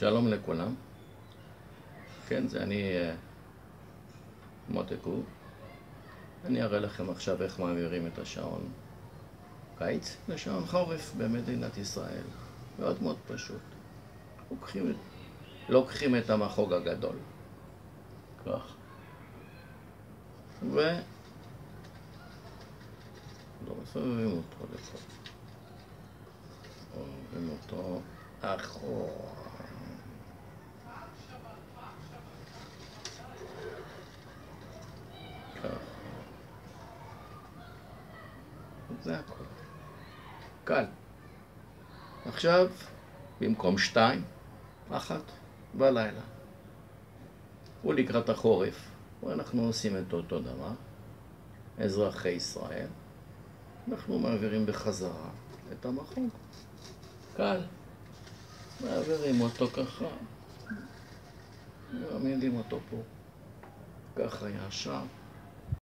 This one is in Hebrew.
שלום לכולם. כן, זה אני מוטקו. אני אראה לכם עכשיו איך מעבירים את השעון קיץ לשעון חורף במדינת ישראל. מאוד מאוד פשוט. לוקחים את המחוג הגדול, כך, לא מסובבים אותו לפה, עוברים אותו אחורה. זה הכל. קל. עכשיו, במקום 2, 1 בלילה. הוא לקראת החורף, ואנחנו עושים את אותו דבר. אזרחי ישראל, אנחנו מעבירים בחזרה את המחוג. קל. מעבירים אותו ככה. מעמידים אותו פה. ככה ישר.